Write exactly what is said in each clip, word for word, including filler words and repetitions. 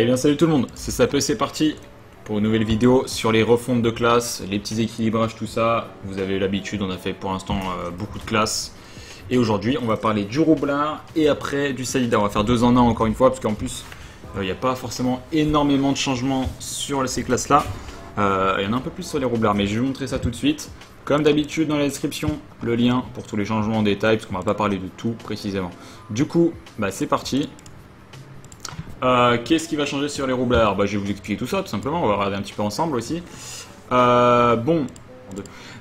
Et bien salut tout le monde, c'est Sapeuh, c'est parti pour une nouvelle vidéo sur les refontes de classe, les petits équilibrages, tout ça. Vous avez l'habitude, on a fait pour l'instant euh, beaucoup de classes. Et aujourd'hui, on va parler du Roublard et après du Sadida. On va faire deux en un encore une fois, parce qu'en plus, il euh, n'y a pas forcément énormément de changements sur ces classes-là. Il euh, y en a un peu plus sur les Roublards, mais je vais vous montrer ça tout de suite. Comme d'habitude, dans la description, le lien pour tous les changements en détail, parce qu'on ne va pas parler de tout précisément. Du coup, bah, c'est parti. Euh, Qu'est-ce qui va changer sur les Roublards? Bah, je vais vous expliquer tout ça, tout simplement. On va regarder un petit peu ensemble aussi. Euh, bon.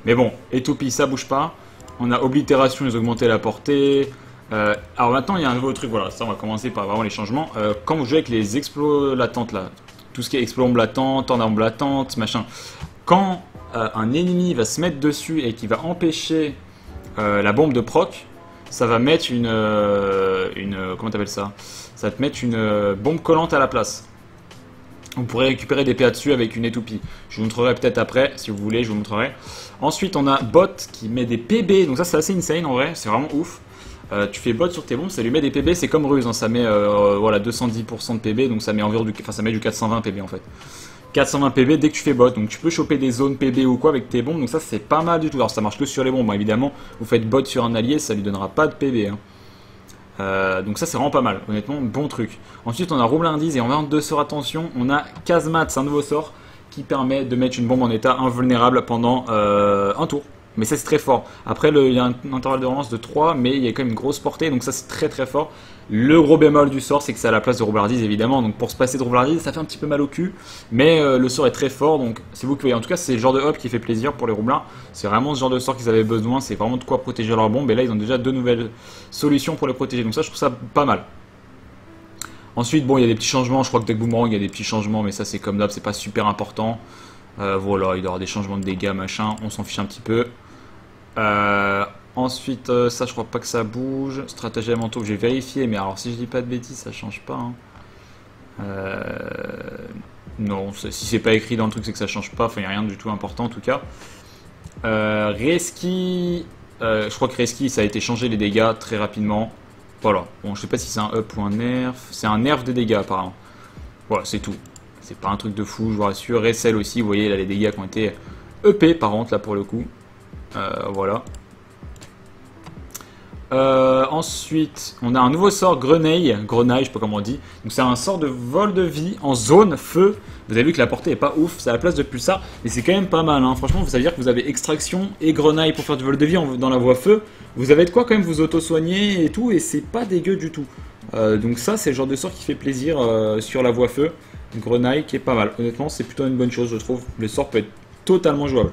Mais bon, étoupie, ça bouge pas. On a oblitération, ils ont augmenté la portée. Euh, alors maintenant, il y a un nouveau truc. Voilà, ça, on va commencer par vraiment les changements. Euh, quand vous jouez avec les explos latentes, là, tout ce qui est explos omblatan, tornade omblatan, machin. Quand euh, un ennemi va se mettre dessus et qui va empêcher euh, la bombe de proc, ça va mettre une, euh, une comment t'appelles ça? Ça va te mettre une euh, bombe collante à la place. On pourrait récupérer des P A dessus avec une étoupie. Je vous montrerai peut-être après, si vous voulez, je vous montrerai. Ensuite, on a Bot qui met des P B. Donc ça, c'est assez insane en vrai, c'est vraiment ouf. Euh, tu fais Bot sur tes bombes, ça lui met des P B, c'est comme Ruse. Hein. Ça met euh, voilà, deux cent dix pour cent de P B, donc ça met environ du, enfin, ça met du quatre cent vingt P B en fait. quatre cent vingt P B dès que tu fais Bot. Donc tu peux choper des zones P B ou quoi avec tes bombes. Donc ça, c'est pas mal du tout. Alors ça marche que sur les bombes. Hein. Évidemment, vous faites Bot sur un allié, ça lui donnera pas de P B. Hein. Euh, donc ça c'est vraiment pas mal, honnêtement, bon truc. Ensuite on a Roublindise et en vingt-deux sur attention, on a Kazmat, c'est un nouveau sort qui permet de mettre une bombe en état invulnérable pendant euh, un tour. Mais ça c'est très fort. Après le, il y a un intervalle de relance de trois, mais il y a quand même une grosse portée, donc ça c'est très très fort. Le gros bémol du sort c'est que c'est à la place de Roublardise évidemment, donc pour se passer de Roublardise ça fait un petit peu mal au cul. Mais euh, le sort est très fort, donc c'est vous qui voyez. En tout cas c'est le genre de hop qui fait plaisir pour les roublards. C'est vraiment ce genre de sort qu'ils avaient besoin, c'est vraiment de quoi protéger leur bombe. Et là ils ont déjà deux nouvelles solutions pour les protéger, donc ça je trouve ça pas mal. Ensuite bon il y a des petits changements, je crois que Dek Boomerang il y a des petits changements, mais ça c'est comme d'hab, c'est pas super important. euh, Voilà, il doit y avoir des changements de dégâts machin, on s'en fiche un petit peu. Euh, ensuite, euh, ça, je crois pas que ça bouge. Stratagème en taupe, j'ai vérifié, mais alors si je dis pas de bêtises, ça change pas. Hein. Euh, non, si c'est pas écrit dans le truc, c'est que ça change pas. Enfin, il n'y a rien du tout important en tout cas. Euh, Reski, euh, je crois que Reski, ça a été changé les dégâts très rapidement. Voilà, bon, je sais pas si c'est un up ou un nerf. C'est un nerf des dégâts, apparemment. Voilà, c'est tout. C'est pas un truc de fou, je vous rassure. Resel aussi, vous voyez, là, les dégâts qui ont été E P par contre, là, pour le coup. Euh, voilà. Euh, ensuite, on a un nouveau sort Grenaille, Grenaille, je sais pas comment on dit. Donc c'est un sort de vol de vie en zone feu. Vous avez vu que la portée est pas ouf, c'est à la place de Pulsar, mais c'est quand même pas mal. Hein. Franchement, ça veut dire que vous avez Extraction et Grenaille pour faire du vol de vie en, dans la voie feu. Vous avez de quoi quand même vous auto-soigner et tout, et c'est pas dégueu du tout. Euh, donc ça, c'est le genre de sort qui fait plaisir euh, sur la voie feu. Grenaille qui est pas mal. Honnêtement, c'est plutôt une bonne chose, je trouve. Le sort peut être totalement jouable.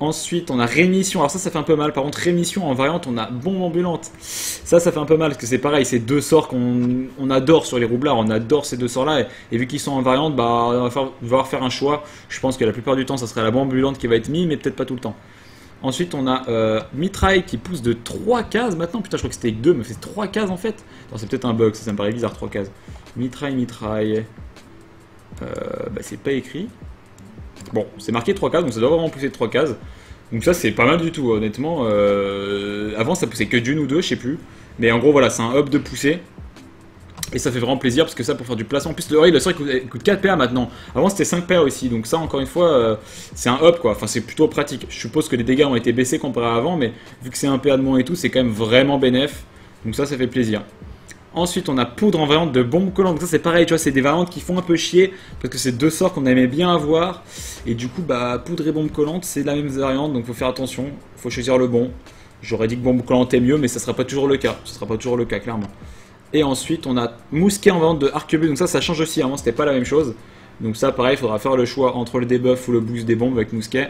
Ensuite, on a Rémission. Alors ça, ça fait un peu mal. Par contre, Rémission, en variante, on a Bombe Ambulante. Ça, ça fait un peu mal, parce que c'est pareil. C'est deux sorts qu'on on adore sur les roublards. On adore ces deux sorts-là. Et, et vu qu'ils sont en variante, bah, on va faire, devoir faire un choix. Je pense que la plupart du temps, ça sera la Bombe Ambulante qui va être mise, mais peut-être pas tout le temps. Ensuite, on a euh, Mitraille qui pousse de trois cases maintenant. Putain, je crois que c'était deux, mais c'est trois cases en fait. C'est peut-être un bug, ça, ça me paraît bizarre, trois cases. Mitraille, Mitraille. Euh, bah, c'est pas écrit. Bon, c'est marqué trois cases, donc ça doit vraiment pousser trois cases. Donc ça, c'est pas mal du tout, honnêtement. Euh, avant, ça poussait que d'une ou deux, je sais plus. Mais en gros, voilà, c'est un up de poussée. Et ça fait vraiment plaisir, parce que ça, pour faire du placement... En plus, le, le sort, il coûte quatre P A maintenant. Avant, c'était cinq P A aussi. Donc ça, encore une fois, euh, c'est un up, quoi. Enfin, c'est plutôt pratique. Je suppose que les dégâts ont été baissés comparé à avant, mais vu que c'est un P A de moins et tout, c'est quand même vraiment bénéf. Donc ça, ça fait plaisir. Ensuite, on a Poudre en variante de Bombe Collante. Ça, c'est pareil, tu vois, c'est des variantes qui font un peu chier parce que c'est deux sorts qu'on aimait bien avoir. Et du coup, bah, Poudre et Bombe Collante, c'est la même variante, donc faut faire attention, faut choisir le bon. J'aurais dit que Bombe Collante est mieux, mais ça sera pas toujours le cas. Ce sera pas toujours le cas, clairement. Et ensuite, on a Mousquet en variante de Arquebuse. Donc ça, ça change aussi. Avant, c'était pas la même chose. Donc ça, pareil, il faudra faire le choix entre le debuff ou le boost des bombes avec Mousquet.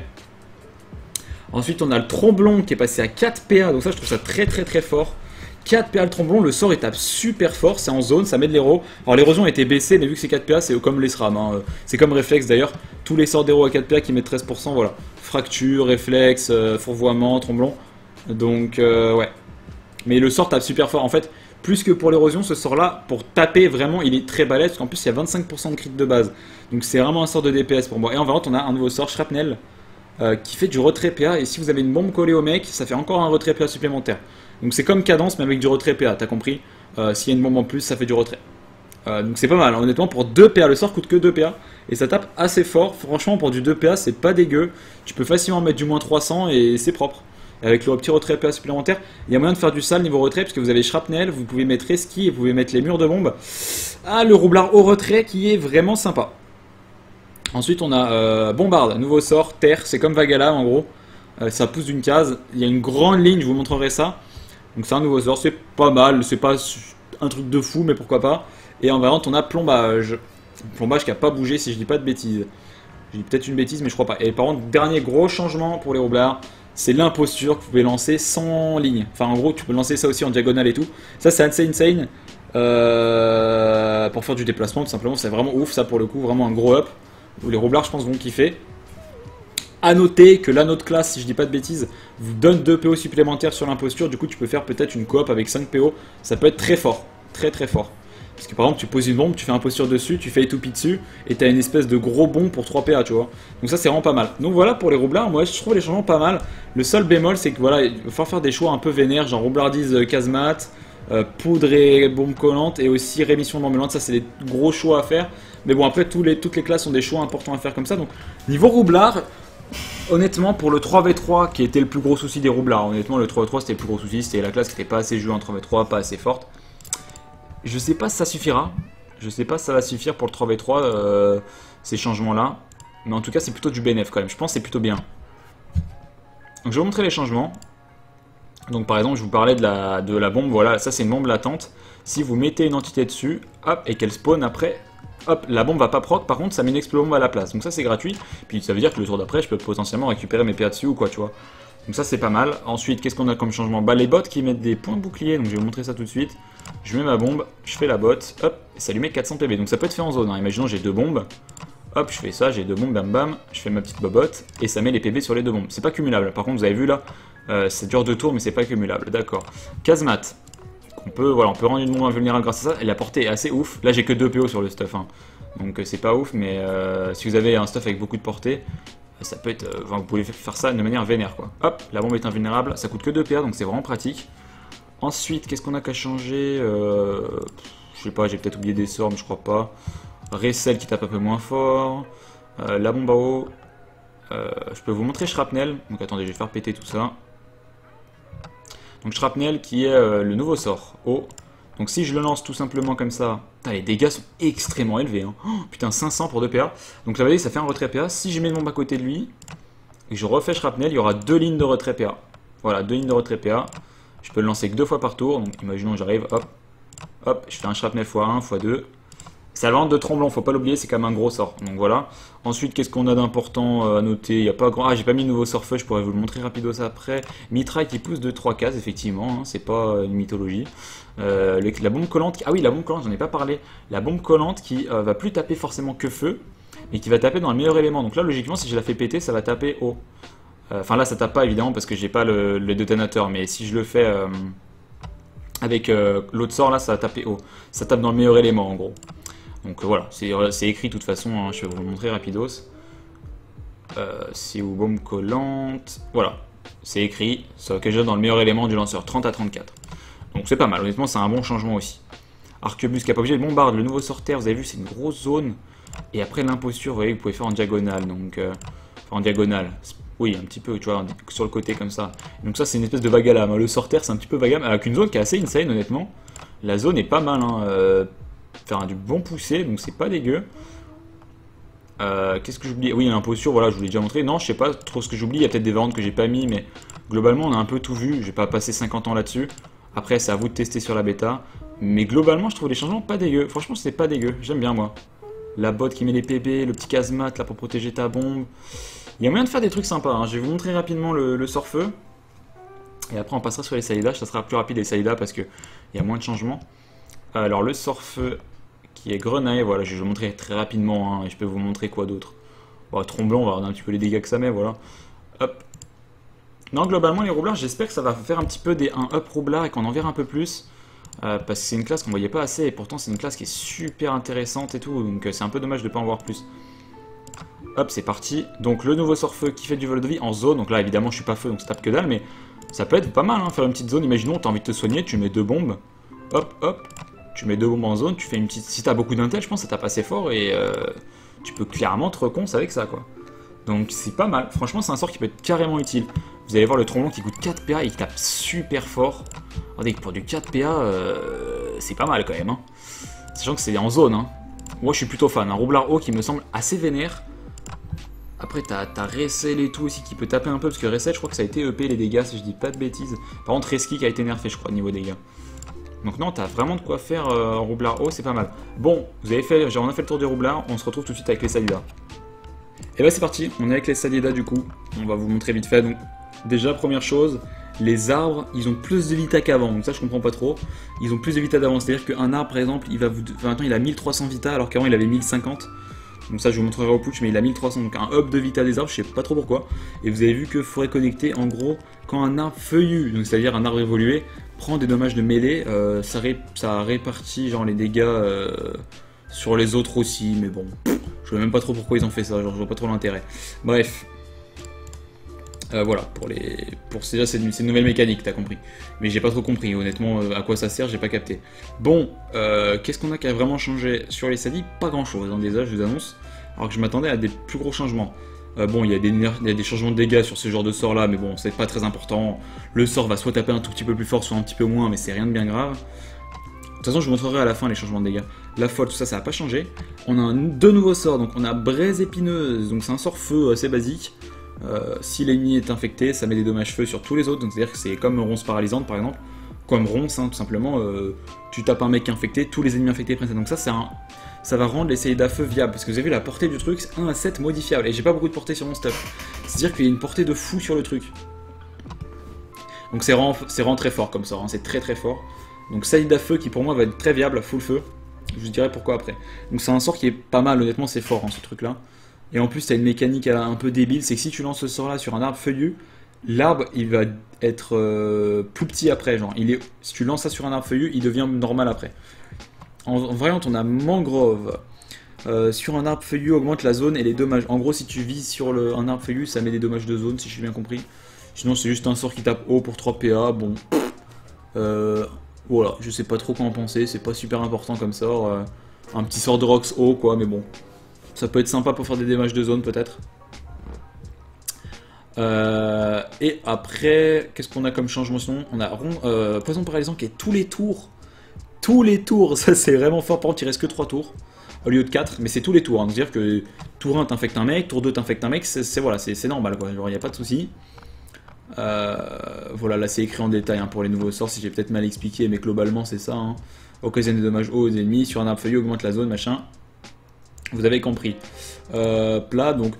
Ensuite, on a le Tromblon qui est passé à quatre P A. Donc ça, je trouve ça très très très fort. quatre P A le Tromblon, le sort étape super fort, c'est en zone, ça met de l'héros. Alors l'érosion a été baissée, mais vu que c'est quatre P A, c'est comme les SRAM, hein. C'est comme réflexe d'ailleurs, tous les sorts d'héros à quatre P A qui mettent treize pour cent, voilà. Fracture, réflexe, euh, fourvoiement, Tromblon, donc euh, ouais. Mais le sort tape super fort, en fait, plus que pour l'érosion, ce sort-là, pour taper vraiment, il est très balèze, parce qu'en plus il y a vingt-cinq pour cent de crit de base. Donc c'est vraiment un sort de D P S pour moi. Et en variante, on a un nouveau sort, Shrapnel, euh, qui fait du retrait P A, et si vous avez une bombe collée au mec, ça fait encore un retrait P A supplémentaire. Donc c'est comme cadence mais avec du retrait P A, t'as compris, euh, s'il y a une bombe en plus ça fait du retrait. Euh, donc c'est pas mal, hein. Honnêtement pour deux P A, le sort coûte que deux P A et ça tape assez fort, franchement pour du deux P A c'est pas dégueu, tu peux facilement mettre du moins trois cents et c'est propre. Avec le petit retrait P A supplémentaire, il y a moyen de faire du sale niveau retrait, parce que vous avez Shrapnel, vous pouvez mettre Reski, vous pouvez mettre les murs de bombe. Ah, le Roublard au retrait qui est vraiment sympa. Ensuite, on a euh, Bombard, nouveau sort, Terre, c'est comme Vagala en gros. Euh, ça pousse d'une case, il y a une grande ligne, je vous montrerai ça. Donc c'est un nouveau sort, c'est pas mal, c'est pas un truc de fou, mais pourquoi pas. Et en variante, on a Plombage. Plombage qui a pas bougé, si je dis pas de bêtises. Je dis peut-être une bêtise, mais je crois pas. Et par contre, dernier gros changement pour les Roublards. C'est l'imposture que vous pouvez lancer sans ligne. Enfin, en gros, tu peux lancer ça aussi en diagonale et tout. Ça, c'est assez insane. Euh, pour faire du déplacement, tout simplement. C'est vraiment ouf, ça, pour le coup. Vraiment un gros up. Où les roublards, je pense, vont kiffer. A noter que l'anneau de classe, si je dis pas de bêtises, vous donne deux P O supplémentaires sur l'imposture. Du coup, tu peux faire peut-être une coop avec cinq P O. Ça peut être très fort. Très, très fort. Parce que par exemple, tu poses une bombe, tu fais imposture dessus, tu fais étoupi dessus, et t'as une espèce de gros bond pour trois P A, tu vois. Donc ça, c'est vraiment pas mal. Donc voilà pour les roublards, moi je trouve les changements pas mal. Le seul bémol, c'est que voilà, il va falloir faire des choix un peu vénères, genre roublardise, Kazmat, euh, poudre et bombe collante, et aussi rémission de l'ambulante. Ça, c'est des gros choix à faire. Mais bon, après, tous les, toutes les classes ont des choix importants à faire comme ça. Donc niveau roublard, honnêtement, pour le trois V trois qui était le plus gros souci des roublards, honnêtement, le trois V trois c'était le plus gros souci, c'était la classe qui n'était pas assez jouée en trois V trois, pas assez forte. Je sais pas si ça suffira, je sais pas si ça va suffire pour le trois V trois, euh, ces changements-là. Mais en tout cas, c'est plutôt du bénéf quand même, je pense que c'est plutôt bien. Donc je vais vous montrer les changements. Donc par exemple, je vous parlais de la, de la bombe, voilà, ça c'est une bombe latente. Si vous mettez une entité dessus, hop, et qu'elle spawn après, hop, la bombe va pas proc, par contre ça met une explosombe à la place. Donc ça c'est gratuit, puis ça veut dire que le tour d'après, je peux potentiellement récupérer mes P A dessus ou quoi, tu vois. Donc ça c'est pas mal. Ensuite, qu'est-ce qu'on a comme changement? Bah les bots qui mettent des points de bouclier, donc je vais vous montrer ça tout de suite. Je mets ma bombe, je fais la botte, hop, et ça lui met quatre cents P B. Donc ça peut être fait en zone, hein. Imaginons j'ai deux bombes, hop, je fais ça, j'ai deux bombes, bam bam, je fais ma petite bobotte, et ça met les P B sur les deux bombes. C'est pas cumulable, par contre vous avez vu là, euh, ça dure deux tours mais c'est pas cumulable, d'accord. Kazmat, on peut, voilà, on peut rendre une bombe invulnérable grâce à ça, et la portée est assez ouf. Là j'ai que deux P O sur le stuff, hein. Donc c'est pas ouf, mais euh, si vous avez un stuff avec beaucoup de portée, ça peut être, euh, vous pouvez faire ça de manière vénère quoi. Hop, la bombe est invulnérable, ça coûte que deux P A donc c'est vraiment pratique. Ensuite, qu'est-ce qu'on a qu'à changer? euh, Je sais pas, j'ai peut-être oublié des sorts, mais je crois pas. Resel qui tape un peu moins fort. Euh, la bombe à eau. Euh, je peux vous montrer Shrapnel. Donc attendez, je vais faire péter tout ça. Donc Shrapnel qui est euh, le nouveau sort. Eau. Donc si je le lance tout simplement comme ça, putain, les dégâts sont extrêmement élevés. Hein. Oh, putain, cinq cents pour deux P A. Donc ça veut dire que ça fait un retrait P A. Si je mets une bombe à côté de lui, et que je refais Shrapnel, il y aura deux lignes de retrait P A. Voilà, deux lignes de retrait P A. Je peux le lancer que deux fois par tour, donc imaginons j'arrive, hop, hop, je fais un shrapnel fois un, fois deux. Ça vente de Tromblon, faut pas l'oublier, c'est quand même un gros sort, donc voilà. Ensuite, qu'est-ce qu'on a d'important à noter? Il y a pas grand... Ah, j'ai pas mis le nouveau sort feu, je pourrais vous le montrer rapido ça après. Mitraille qui pousse de trois cases, effectivement, hein, c'est pas une mythologie. Euh, la bombe collante, ah oui, la bombe collante, j'en ai pas parlé. La bombe collante qui euh, va plus taper forcément que feu, mais qui va taper dans le meilleur élément. Donc là, logiquement, si je la fais péter, ça va taper haut. Enfin là ça tape pas évidemment parce que j'ai pas le, le détonateur, mais si je le fais euh, avec euh, l'autre sort là ça va taper haut. Ça tape dans le meilleur élément en gros. Donc euh, voilà, c'est écrit de toute façon, hein, je vais vous le montrer rapidos. Euh, c'est ou bombe collante, voilà, c'est écrit, ça va que j'ai dans le meilleur élément du lanceur, trente à trente-quatre. Donc c'est pas mal, honnêtement c'est un bon changement aussi. Arquebuse qui a pas obligé de bombarde, le nouveau sort terre, vous avez vu c'est une grosse zone. Et après l'imposture, vous voyez vous pouvez faire en diagonale, donc euh, en diagonale. Oui, un petit peu, tu vois, sur le côté comme ça. Donc ça, c'est une espèce de vague à l'âme. Le sorter, c'est un petit peu vague à l'âme, avec une zone qui est assez insane, honnêtement. La zone est pas mal, hein. Euh, faire du bon poussé, donc c'est pas dégueu. Euh, Qu'est-ce que j'oublie? Oui, il y a l'imposture, voilà, je vous l'ai déjà montré. Non, je sais pas trop ce que j'oublie, il y a peut-être des variantes que j'ai pas mis, mais globalement, on a un peu tout vu. Je vais pas passer cinquante ans là-dessus. Après, c'est à vous de tester sur la bêta. Mais globalement, je trouve les changements pas dégueu. Franchement, c'est pas dégueu, j'aime bien, moi. La botte qui met les P B, le petit Kazmat, là, pour protéger ta bombe. Il y a moyen de faire des trucs sympas, hein. Je vais vous montrer rapidement le, le sort feu. Et après on passera sur les Sadida, ça sera plus rapide les Sadida parce qu'il y a moins de changements. Alors le sort feu qui est Grenaille, voilà, je vais vous montrer très rapidement, hein, et je peux vous montrer quoi d'autre. Bon, Tromblon, on va regarder un petit peu les dégâts que ça met, voilà. Hop. Non, globalement les roublards, j'espère que ça va faire un petit peu des un up roublard et qu'on en verra un peu plus. Euh, parce que c'est une classe qu'on voyait pas assez et pourtant c'est une classe qui est super intéressante et tout, donc c'est un peu dommage de ne pas en voir plus. Hop, c'est parti. Donc le nouveau sort feu qui fait du vol de vie en zone. Donc là évidemment je suis pas feu donc ça tape que dalle, mais ça peut être pas mal, hein, faire une petite zone. Imaginons t'as envie de te soigner, tu mets deux bombes. Hop hop, Tu mets deux bombes en zone, tu fais une petite. Si t'as beaucoup d'intel, je pense que ça tape assez fort et euh, tu peux clairement te reconce avec ça, quoi. Donc c'est pas mal. Franchement, c'est un sort qui peut être carrément utile. Vous allez voir le Tromblon qui coûte quatre P A et qui tape super fort. Regardez, pour du quatre P A, euh, c'est pas mal quand même. Hein. Sachant que c'est en zone. Hein. Moi, je suis plutôt fan. Un Roublard haut qui me semble assez vénère. Après, t'as Resel et tout aussi qui peut taper un peu. Parce que Resel, je crois que ça a été E P les dégâts, si je dis pas de bêtises. Par contre, Reski qui a été nerfé, je crois, niveau dégâts. Donc non, t'as vraiment de quoi faire euh, Roublard haut, c'est pas mal. Bon, vous avez fait, on a fait le tour du Roublard, on se retrouve tout de suite avec les Sadida. Et bah c'est parti, on est avec les Sadida du coup, on va vous montrer vite fait. Donc déjà première chose, les arbres, ils ont plus de vita qu'avant, donc ça je comprends pas trop. Ils ont plus de vita d'avant, c'est-à-dire qu'un arbre par exemple, il va vous... Enfin, maintenant il a mille trois cents vita alors qu'avant il avait mille cinquante. Donc ça je vous montrerai au putsch, mais il a mille trois cents, donc un up de vita des arbres, je sais pas trop pourquoi. Et vous avez vu que forêt connectée, en gros, quand un arbre feuillu, donc c'est-à-dire un arbre évolué, prend des dommages de mêlée, euh, ça, ré... ça répartit genre les dégâts euh, sur les autres aussi, mais bon... Je vois même pas trop pourquoi ils ont fait ça, genre je vois pas trop l'intérêt. Bref, euh, voilà, pour les, pour déjà c'est une, une nouvelle mécanique, t'as compris. Mais j'ai pas trop compris, honnêtement, euh, à quoi ça sert, j'ai pas capté. Bon, euh, qu'est-ce qu'on a qui a vraiment changé sur les Sadis? Pas grand-chose, hein, déjà, je vous annonce, alors que je m'attendais à des plus gros changements. Euh, bon, il y, y a des changements de dégâts sur ce genre de sort là, mais bon, c'est pas très important. Le sort va soit taper un tout petit peu plus fort, soit un petit peu moins, mais c'est rien de bien grave. De toute façon, je vous montrerai à la fin les changements de dégâts. La folle, tout ça, ça n'a pas changé. On a un, deux nouveaux sorts. Donc, on a Braise épineuse. Donc, c'est un sort feu assez basique. Euh, si l'ennemi est infecté, ça met des dommages feu sur tous les autres. Donc, c'est-à-dire que c'est comme Ronce paralysante, par exemple. Comme Ronce, hein, tout simplement. Euh, tu tapes un mec infecté, tous les ennemis infectés prennent ça. Donc, ça, c'est un, ça va rendre les Sadida feu viables. Parce que vous avez vu la portée du truc, c'est un à sept modifiable. Et j'ai pas beaucoup de portée sur mon stuff. C'est-à-dire qu'il y a une portée de fou sur le truc. Donc, c'est vraiment, vraiment très fort comme sort. Hein, c'est très très fort. Donc Sadida feu qui pour moi va être très viable, full feu, je vous dirai pourquoi après. Donc c'est un sort qui est pas mal, honnêtement c'est fort hein, ce truc là. Et en plus t'as une mécanique un peu débile, c'est que si tu lances ce sort là sur un arbre feuillu, l'arbre il va être euh, plus petit après, genre il est, si tu lances ça sur un arbre feuillu, il devient normal après. En, en variante on a Mangrove, euh, sur un arbre feuillu augmente la zone et les dommages. En gros si tu vises sur le, un arbre feuillu ça met des dommages de zone si j'ai bien compris. Sinon c'est juste un sort qui tape haut pour trois P A, bon... Euh... Voilà, je sais pas trop quoi en penser, c'est pas super important comme sort. Euh, un petit sort de Rox haut quoi, mais bon. Ça peut être sympa pour faire des dommages de zone peut-être. Euh, et après, qu'est-ce qu'on a comme changement sinon? On a rond, euh, Poison paralysant qui est tous les tours. Tous les tours, ça c'est vraiment fort. Par contre, il reste que trois tours au lieu de quatre, mais c'est tous les tours. Hein. C'est-à-dire que tour un t'infectes un mec, tour deux t'infectes un mec, c'est voilà, c'est normal quoi, genre y a pas de souci. Euh, voilà, là c'est écrit en détail hein, pour les nouveaux sorts, si j'ai peut-être mal expliqué, mais globalement c'est ça. Hein. Occasionne des dommages hauts aux ennemis, sur un arbre feuillu augmente la zone, machin. Vous avez compris. Euh, plat, donc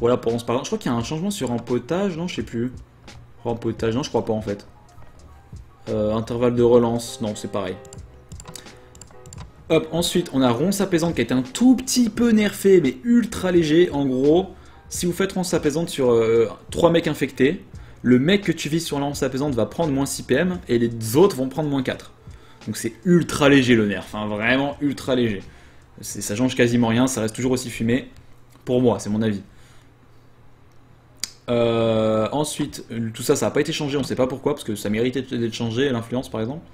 voilà pour on se parle. Je crois qu'il y a un changement sur empotage, non je sais plus. Empotage, non je crois pas en fait. Euh, intervalle de relance, non c'est pareil. Hop, ensuite on a Ronce Apaisante qui a été un tout petit peu nerfé, mais ultra léger en gros. Si vous faites Ronce Apaisante sur euh, trois mecs infectés, le mec que tu vises sur la Ronce Apaisante va prendre moins six P M et les autres vont prendre moins quatre. Donc c'est ultra léger le nerf, hein, vraiment ultra léger. Ça change quasiment rien, ça reste toujours aussi fumé. Pour moi, c'est mon avis. Euh, ensuite, tout ça, ça n'a pas été changé, on ne sait pas pourquoi, parce que ça méritait d'être changé, l'influence par exemple.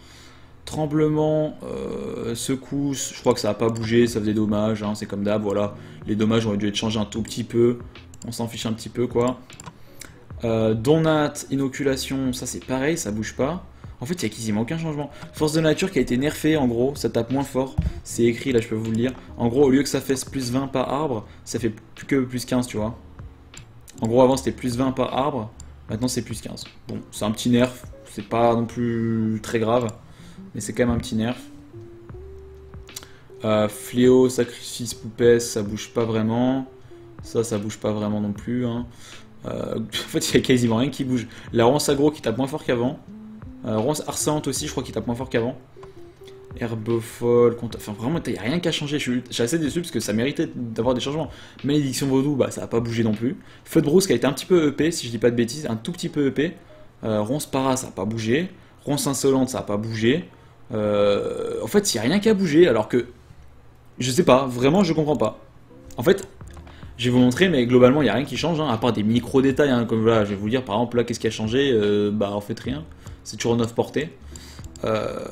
Tremblement, euh, secousse, je crois que ça n'a pas bougé, ça faisait dommage, hein, c'est comme d'hab, voilà. Les dommages auraient dû être changés un tout petit peu, on s'en fiche un petit peu quoi. Euh, Donate, inoculation, ça c'est pareil, ça bouge pas. En fait il n'y a quasiment aucun changement. Force de nature qui a été nerfée en gros, ça tape moins fort, c'est écrit là je peux vous le dire. En gros au lieu que ça fasse plus vingt par arbre, ça fait plus que plus quinze tu vois. En gros avant c'était plus vingt par arbre, maintenant c'est plus quinze. Bon c'est un petit nerf, c'est pas non plus très grave. Mais c'est quand même un petit nerf. Euh, fléau, sacrifice, poupée, ça bouge pas vraiment. Ça, ça bouge pas vraiment non plus. Hein. Euh, en fait, il y a quasiment rien qui bouge. La Ronce aggro qui tape moins fort qu'avant. Euh, Ronce harcelante aussi, je crois qu'il tape moins fort qu'avant. Herbe folle, compta... enfin vraiment, il n'y a rien qu'à changer. Je suis... je suis assez déçu parce que ça méritait d'avoir des changements. Malédiction vaudou, bah ça n'a pas bougé non plus. Feu de Brousse qui a été un petit peu E P, si je dis pas de bêtises, un tout petit peu E P. Euh, Ronce para, ça n'a pas bougé. Ronce insolente, ça n'a pas bougé. Euh, en fait, il n'y a rien qu'à bouger, alors que je sais pas, vraiment, je comprends pas. En fait, je vais vous montrer, mais globalement, il n'y a rien qui change, hein, à part des micro détails. Hein, comme là, je vais vous dire, par exemple, là, qu'est-ce qui a changé? euh, Bah, en fait, rien. C'est toujours neuf portées. Euh,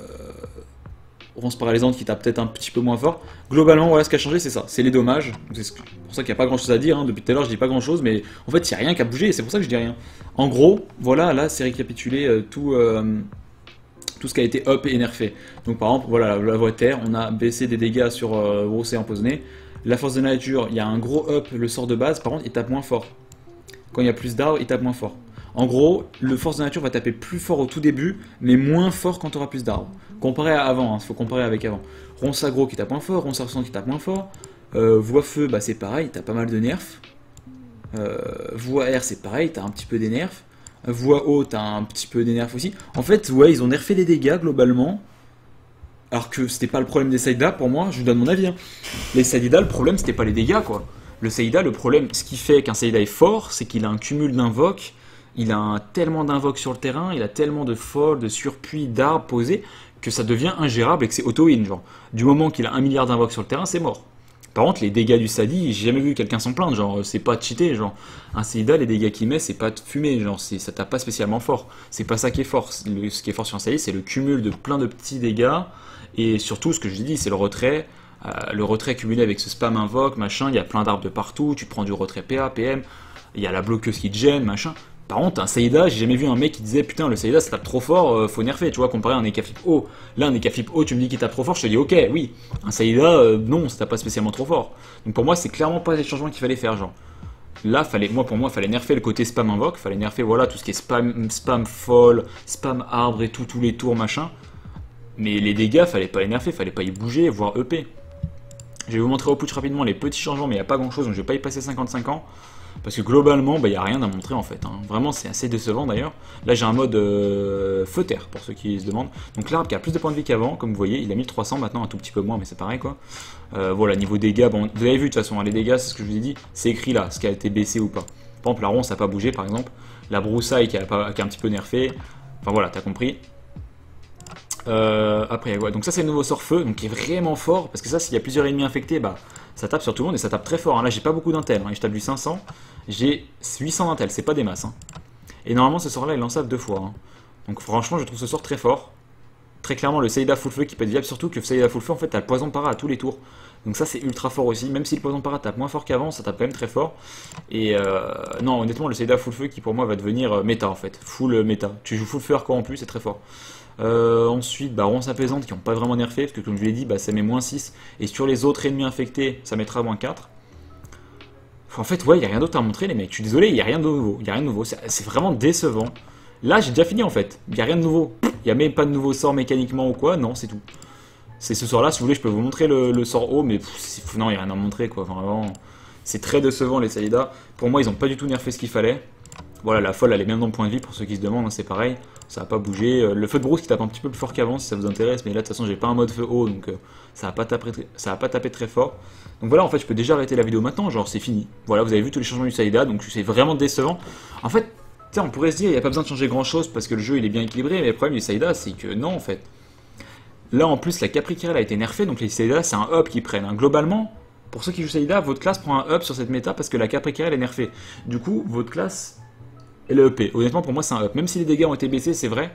Ronce paralysante qui tape peut-être un petit peu moins fort. Globalement, voilà ce qui a changé, c'est ça, c'est les dommages. C'est pour ça qu'il n'y a pas grand-chose à dire, hein. Depuis tout à l'heure je dis pas grand-chose, mais en fait il n'y a rien qui a bougé, et c'est pour ça que je dis rien. En gros, voilà, là c'est récapitulé euh, tout, euh, tout ce qui a été up et nerfé. Donc par exemple, voilà, la voie de terre, on a baissé des dégâts sur euh, Roussé empoisonné. La force de nature, il y a un gros up, le sort de base, par contre il tape moins fort. Quand il y a plus d'arbres, il tape moins fort. En gros, le force de nature va taper plus fort au tout début, mais moins fort quand tu auras plus d'arbres. Comparé à avant, il hein, faut comparer avec avant. Ronce agro qui tape moins fort, Ronce arçon qui tape moins fort. Euh, voie feu, bah, c'est pareil, t'as pas mal de nerfs. Euh, voie air, c'est pareil, t'as un petit peu des nerfs. Voie eau, t'as un petit peu des nerfs aussi. En fait, ouais, ils ont nerfé des dégâts globalement. Alors que c'était pas le problème des Sadida pour moi, je vous donne mon avis. Hein. Les Sadida, le problème c'était pas les dégâts quoi. Le Sadida, le problème, ce qui fait qu'un Sadida est fort, c'est qu'il a un cumul d'invoques. Il a un, tellement d'invoques sur le terrain, il a tellement de folles, de surpuis, d'arbres posés, que ça devient ingérable et que c'est auto-win. Genre, du moment qu'il a un milliard d'invoques sur le terrain, c'est mort. Par contre, les dégâts du Sadi, j'ai jamais vu quelqu'un s'en plaindre. Genre, c'est pas cheaté. Genre, un Sadida, les dégâts qu'il met, c'est pas de fumée. Genre, ça tape pas spécialement fort. C'est pas ça qui est fort. Le, ce qui est fort sur un Sadi, c'est le cumul de plein de petits dégâts. Et surtout, ce que je dis, c'est le retrait. Euh, le retrait cumulé avec ce spam invoque, machin. Il y a plein d'arbres de partout. Tu prends du retrait P A, P M. Il y a la bloqueuse qui te gêne, machin. Par contre, un Sadida, j'ai jamais vu un mec qui disait putain, le Sadida ça tape trop fort, euh, faut nerfer, tu vois, comparé à un Ekaflip haut. Là, un Ekaflip haut, tu me dis qu'il tape trop fort, je te dis ok, oui. Un Sadida, euh, non, ça tape pas spécialement trop fort. Donc pour moi, c'est clairement pas les changements qu'il fallait faire, genre. Là, fallait, moi, pour moi, il fallait nerfer le côté spam invoque, fallait nerfer, voilà, tout ce qui est spam, spam folle, spam arbre et tout, tous les tours, machin. Mais les dégâts, fallait pas les nerfer, fallait pas y bouger, voire E P. Je vais vous montrer au putsch rapidement les petits changements, mais il n'y a pas grand chose, donc je vais pas y passer cinquante-cinq ans. Parce que globalement, bah, y a rien à montrer en fait. Hein. Vraiment, c'est assez décevant d'ailleurs. Là, j'ai un mode euh, feu-terre pour ceux qui se demandent. Donc, l'arbre qui a plus de points de vie qu'avant, comme vous voyez, il a mille trois cents maintenant, un tout petit peu moins, mais c'est pareil quoi. Euh, voilà, niveau dégâts, bon, vous avez vu de toute façon, hein, les dégâts, c'est ce que je vous ai dit, c'est écrit là, ce qui a été baissé ou pas. Par exemple, la ronce n'a pas bougé par exemple. La broussaille qui a, pas, qui a un petit peu nerfé. Enfin voilà, t'as compris. Euh, après, ouais, donc ça, c'est le nouveau sort feu, donc qui est vraiment fort. Parce que ça, s'il y a plusieurs ennemis infectés, bah. Ça tape sur tout le monde et ça tape très fort. Là, j'ai pas beaucoup d'intel. Je tape du cinq cents. J'ai huit cents d'intel. C'est pas des masses. Et normalement, ce sort-là, il lançable deux fois. Donc, franchement, je trouve ce sort très fort. Très clairement, le Sadida full feu qui peut être viable. Surtout que le Sadida full feu, en fait, t'as le poison para à tous les tours. Donc, ça, c'est ultra fort aussi. Même si le poison para tape moins fort qu'avant, ça tape quand même très fort. Et euh, non, honnêtement, le Sadida full feu qui pour moi va devenir méta en fait. Full méta. Tu joues full feu hardcore en plus, c'est très fort. Euh, ensuite, bah, Ronce Apaisante qui n'ont pas vraiment nerfé, parce que comme je l'ai dit, bah, ça met moins six, et sur les autres ennemis infectés, ça mettra moins quatre. En fait, ouais, il n'y a rien d'autre à montrer, les mecs. Je suis désolé, il n'y a rien de nouveau. Il n'y a rien de nouveau. C'est vraiment décevant. Là, j'ai déjà fini en fait. Il n'y a rien de nouveau. Il n'y a même pas de nouveau sort mécaniquement ou quoi. Non, c'est tout. C'est ce sort-là, si vous voulez, je peux vous montrer le, le sort haut, mais pff, non, il n'y a rien à montrer quoi. Vraiment, c'est très décevant les Sadida. Pour moi, ils n'ont pas du tout nerfé ce qu'il fallait. Voilà, la folle, elle est même dans le point de vie pour ceux qui se demandent, hein, c'est pareil, ça n'a pas bougé. Le feu de brousse qui tape un petit peu plus fort qu'avant si ça vous intéresse, mais là de toute façon j'ai pas un mode feu haut, donc euh, ça n'a pas, pas tapé très fort. Donc voilà, en fait je peux déjà arrêter la vidéo maintenant, genre c'est fini. Voilà, vous avez vu tous les changements du Sadida, donc c'est vraiment décevant. En fait, on pourrait se dire, il n'y a pas besoin de changer grand chose parce que le jeu il est bien équilibré, mais le problème du Sadida c'est que non en fait. Là en plus la Cape Rykke Errel a été nerfée, donc les Sadida c'est un up qu'ils prennent, hein. Globalement. Pour ceux qui jouent Sadida, votre classe prend un up sur cette méta parce que la Cape Rykke Errel est nerfée. Du coup, votre classe... Et le E P, honnêtement pour moi c'est un up, même si les dégâts ont été baissés c'est vrai,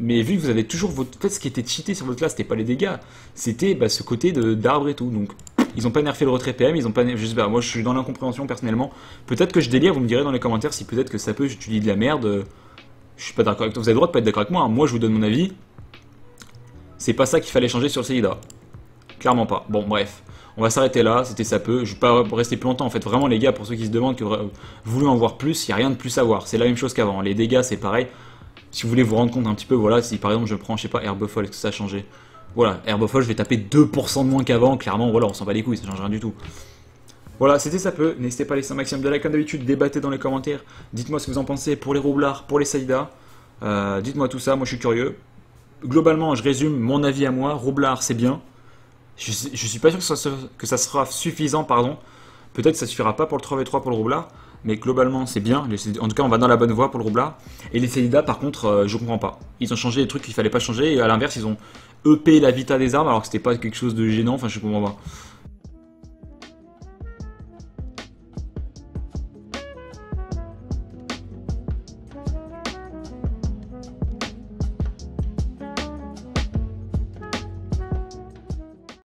mais vu que vous avez toujours votre... En fait ce qui était cheaté sur votre classe c'était pas les dégâts, c'était bah, ce côté d'arbre et tout, donc ils ont pas nerfé le retrait P M, ils ont pas nerfé, juste bah, moi je suis dans l'incompréhension personnellement, peut-être que je délire, vous me direz dans les commentaires si peut-être que ça peut, je dis de la merde, je suis pas d'accord avec toi, vous avez le droit de pas être d'accord avec moi, hein. Moi je vous donne mon avis, c'est pas ça qu'il fallait changer sur le Sadida, clairement pas, bon bref. On va s'arrêter là, c'était Sapeuh, je vais pas rester plus longtemps en fait, vraiment les gars, pour ceux qui se demandent que vous voulez en voir plus, il n'y a rien de plus à voir, c'est la même chose qu'avant, les dégâts c'est pareil, si vous voulez vous rendre compte un petit peu, voilà, si par exemple je prends, je sais pas, Herbe folle, est-ce que ça a changé? Voilà, Herbe folle, je vais taper deux pour cent de moins qu'avant, clairement, voilà, on s'en bat les couilles, ça change rien du tout. Voilà, c'était Sapeuh, n'hésitez pas à laisser un maximum de likes comme d'habitude, débattez dans les commentaires, dites-moi ce que vous en pensez pour les roublards, pour les Sadida, euh, dites-moi tout ça, moi je suis curieux. Globalement, je résume mon avis à moi, roublard c'est bien. Je, je suis pas sûr que ça, que ça sera suffisant, pardon. Peut-être que ça suffira pas pour le trois v trois pour le roublard, mais globalement c'est bien. En tout cas, on va dans la bonne voie pour le roublard. Et les Sadida, par contre, euh, je comprends pas. Ils ont changé des trucs qu'il fallait pas changer, et à l'inverse, ils ont E P la vita des arbres alors que c'était pas quelque chose de gênant. Enfin, je comprends pas.